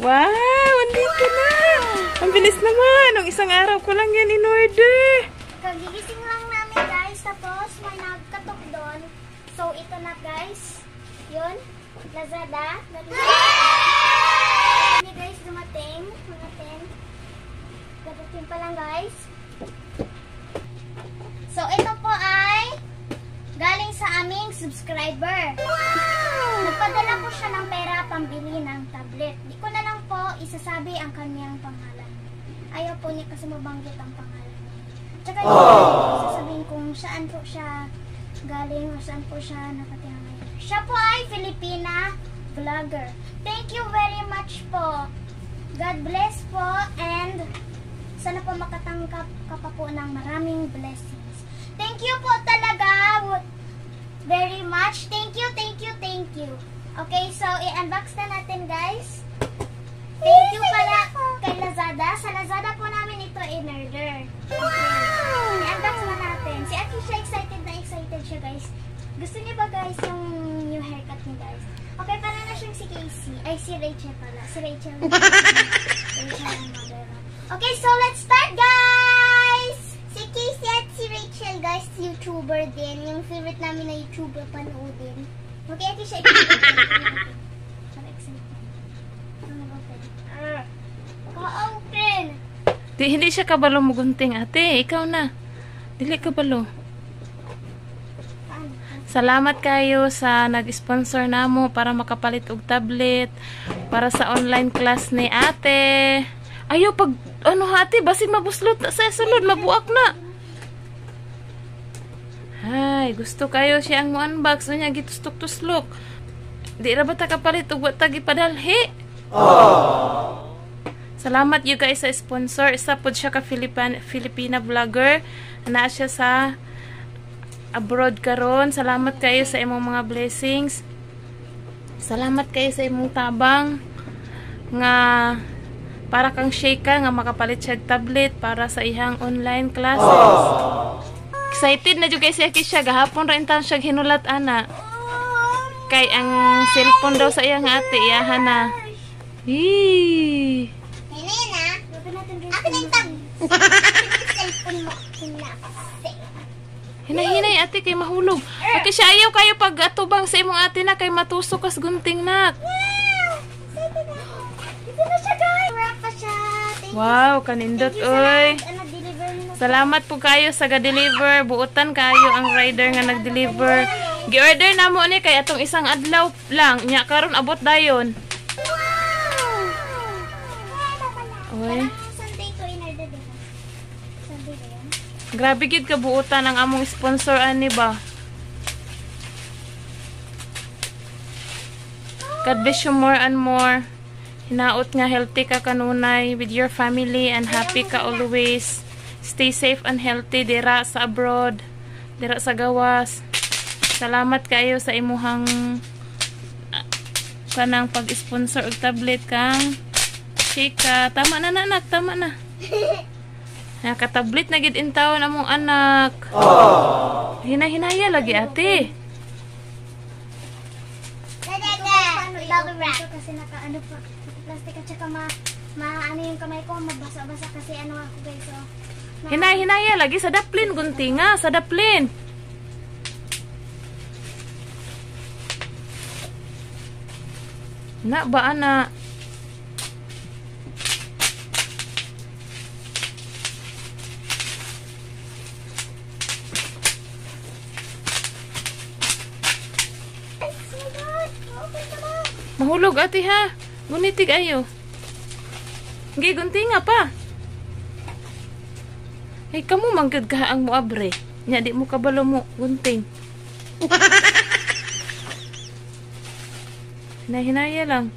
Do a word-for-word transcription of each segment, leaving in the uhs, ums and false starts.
Wow, andito wow na! Ang bilis naman! Ang isang araw ko lang yan in-order! Kagigising lang namin, guys. Tapos, may nagkatok doon. So, ito na, guys. Yun. Lazada. Lazada. Hey, guys, dumating. Dumating. Dumating pa lang, guys. So, ito po ay galing sa aming subscriber. Wow! Nagpadala po siya ng pera pambili ng tablet. Di ko na lang po isasabi ang kanyang pangalan. Ayaw po niya kasi mabanggit ang pangalan. Tsaka oh, niya sasabihin kung saan po siya galing o saan po siya nakatira ngayon. Siya po ay Filipina vlogger. Thank you very much po. God bless po and sana po makatanggap ka pa po ng maraming blessings. Thank you po talaga very much. Thank you, thank you, thank you. Okay, so i-unbox na natin, guys. Thank you pala kay Lazada. Sa Lazada po namin ito in-order. Wow! I-unbox na natin. Si Akisha excited na excited siya, guys. Gusto niya ba, guys, yung new haircut niya, guys? Okay, para na siyang si Casey. Ay, si Rachel pala. Si Rachel. Rachel ang model. Okay, so let's start, guys! Si Casey at si Rachel, guys, YouTuber din. Yung favorite namin na YouTuber panoodin. Okay, ito siya. Ka-open! Di, hindi siya kabalo mo gunting, ate. Ikaw na. Dili kabalo. Salamat kayo sa nag-sponsor na mo para makapalit og tablet para sa online class ni ate. Ayaw pag, ano ate, basig mabuslot na sa sulod, mabuak na. Ay, gusto kayo siya ang unbox na niya, gitustok-tuslok. Di ra ba ta kapalit ug ta gipadalhi? Oh. Salamat you guys sa sponsor. Isa pod siya ka Filipina, Filipina vlogger. Ana siya sa abroad karon. Salamat kayo sa imong mga blessings. Salamat kayo sa imong tabang nga para kang Sheika nga makapalit siya tablet para sa ihang online classes. Oh. Excited na jud kay si Akisha. Gahapon ra intan siya hinulat ana. Kay ang cellphone daw sa iyang ate iyahan na. Hi. Nena, ako nang tag. Cellphone mo kinapse. Hinahinay ate kay mahulog. Akisha, ayaw kayo pag atubang sa imong ate na kay matusok kas gunting nak. Wow, kanindot oy. Salamat po kayo sa ga-deliver. Buutan kayo ang rider nga nag-deliver. Gi-order na mo ni kay atong isang adlaw lang. Nya karon abot dayon. Wow! Oy. Grabe gid ka buutan ang among sponsor ani ba. God bless you more and more. Hinaot nga healthy ka kanunay with your family and happy ka always. Stay safe and healthy dira sa abroad, dira sa gawas. Salamat kayo sa imuhang kanang pag-sponsor og tablet kang Sheika. Tama na anak, tama na. Nakatablet na gid intawon among anak. Oh. Hinahinaya lagi ate. Kasi nakaano pa plastic at saka ma, ma ano yung kamay ko mabasa-basa kasi ano ako guys so. Hinay-hinaya lagi sa daplin guntinga sa daplin. Na ba ana? Mahulog ate ha. Gunitig ayo. Gi guntinga pa. Ay, hey, kamu manggad ka ang muabre. Nya, di mo kabalo mo, gunting. Hinahinaya lang.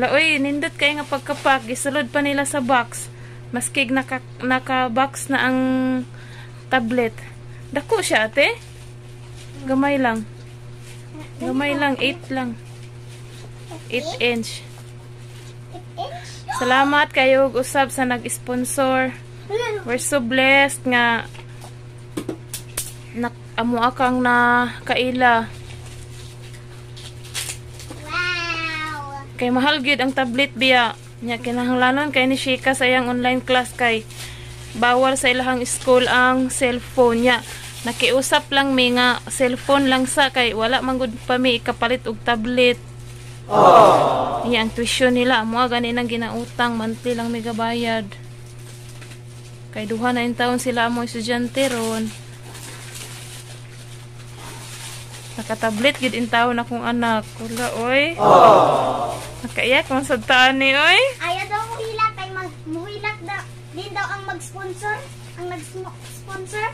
Laoy, nindot kayo nga pagkapak. Isulod pa nila sa box. Maskig naka, naka-box na ang tablet. Dako siya, ate. Gamay lang. Gamay lang, eight lang. eight inch. Salamat kayo, usab sa nag-sponsor. We're so blessed nga amo akang na kaila. Wow! Kay mahal gid ang tablet biya. Nya kinahanglanon kay ni Sheika sa iyang online class kay bawal sa ilahang school ang cellphone niya. Nakiusap lang mi nga cellphone lang sa kay wala man gud pa mi ikapalit og tablet. Oh. Iya ang tuition nila mo gani nang ginautang monthly lang mi gabayad. Kay duha na in taon sila mo estudyante ron. Nakatablet gid in taon akong anak. Kula oy. Oh. Nakaiyak man sad taani oy. Ayaw daw mo hilak kay magmuhilak da. Din daw ang mag-sponsor, ang nag-sponsor.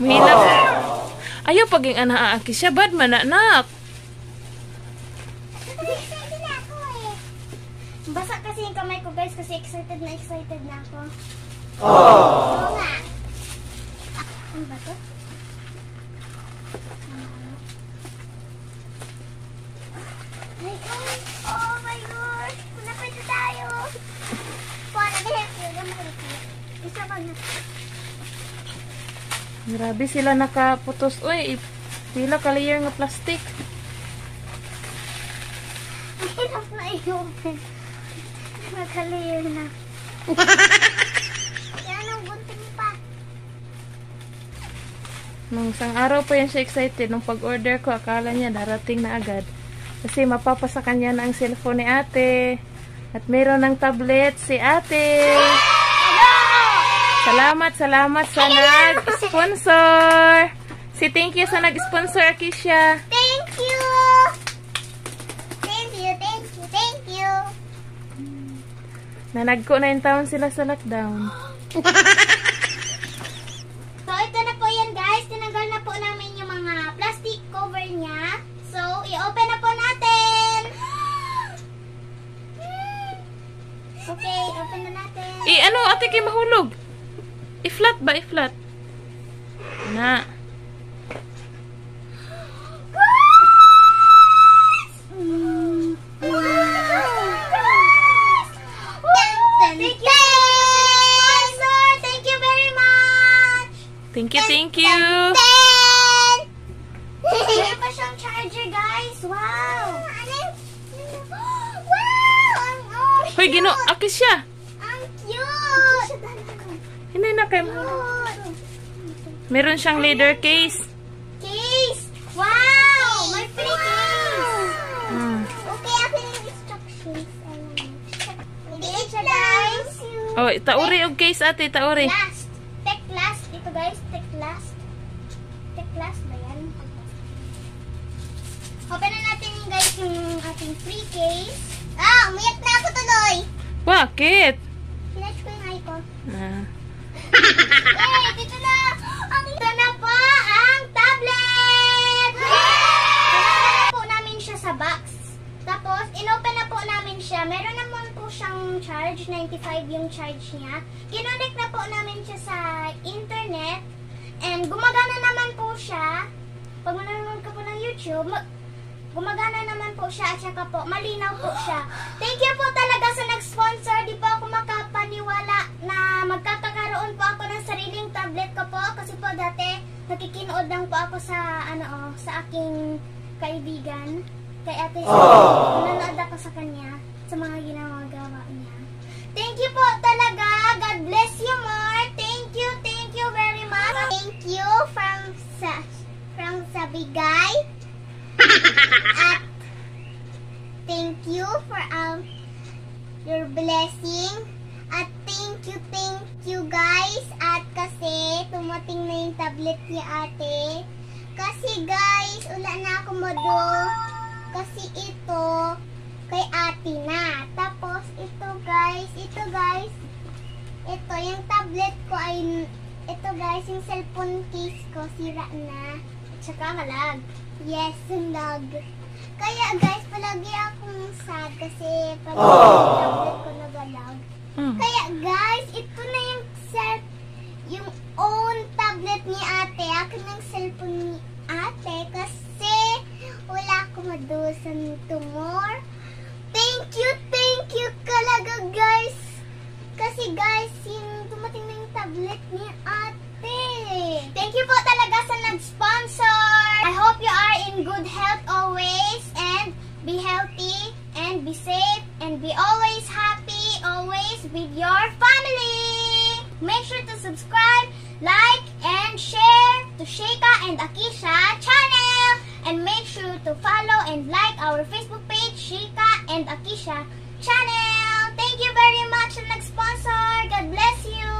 Mahilak. Oh. Ayaw paging ana Akisha bad mananak. Excited na ako eh. Basa kasi yung kamay ko guys kasi excited na excited na ako. Oh. Ano ba to? Ay, oh my God. Kunapit na tayo. Paano ba help you? Isa pa na. Grabe sila nakaputos. Uy, pila ka layer ng plastic. Hirap na i-open. Naka-layer na. Yan ang bunting pa. Nung isang araw pa yan siya excited. Nung pag-order ko, akala niya darating na agad. Kasi mapapasa kanya na ang cellphone ni ate. At meron ng tablet si ate. Salamat, salamat sa nag-sponsor. Si thank you sa nag-sponsor, Akisha. Thank you. Thank you, thank you, thank you. Nanagko na yung taon sila sa lockdown. So, ito na po yan guys. Tinanggal na po namin yung mga plastic cover niya. So, i-open na po natin. Okay, open na natin. Eh, ano, ate kayo mahulog. I-flat ba? I-flat? Na. Mm. Wow. Wow. Thank you, sponsor! Thank you very much! Thank you, thank you! Meron pa siyang charger, guys! Wow! Wow! Hoy, Gino! Akis siya! Hindi na kayo. Meron siyang leather case. Case! Wow! May free case! Hmm. Okay, akin yung instructions. Hindi siya guys. Oh, tauri yung case ate, tauri. Last. Tech last. Dito guys, tech last. Tech last ba yan? Open na natin guys yung ating free case. Ah, umiyak na ako tuloy. Bakit? Pinatch ko yung eye ko. Ah. Hey, dito na! Ang ito na po ang tablet! Pinapin po namin siya sa box. Tapos, inopen na po namin siya. Meron naman po siyang charge. ninety-five yung charge niya. Kinonect na po namin siya sa internet. And gumagana naman po siya. Pag manonood ka po ng YouTube, gumagana naman po siya at saka po malinaw po siya. Thank you po talaga sa nag-sponsor. Di po ako makapaniwala na magkakaroon po ako ng sariling tablet ko po kasi po dati nakikinood lang po ako sa ano oh, sa aking kaibigan kay Ate Sheika. Nanonood ako sa kanya sa mga ginagawa niya. Thank you po talaga. God bless you more. Thank you. Thank you very much. Thank you from sa from Sabigay. At thank you for um your blessing. At thank you, thank you guys. At kasi tumating na yung tablet ni ate. Kasi guys, wala na ako modo. Kasi ito kay ate na. Tapos ito guys, ito guys. Ito yung tablet ko ay ito guys, yung cellphone case ko sira na. Tsaka malag. Yes, sundag. Kaya guys, palagi akong sad kasi palagi yung tablet ko nagalag. Mm. Kaya guys, ito na yung set, yung own tablet ni ate. Akin ang cellphone ni ate kasi wala akong madusan tumor. Thank you, thank you talaga guys. Kasi guys, yung dumating na yung tablet ni ate. Thank you po talaga sa nag-sponsor. I hope you are in good health always and be healthy and be safe, and be always happy, always with your family. Make sure to subscribe, like, and share to Sheika and Akisha channel. And make sure to follow and like our Facebook page, Sheika and Akisha channel. Thank you very much, and next sponsor. God bless you.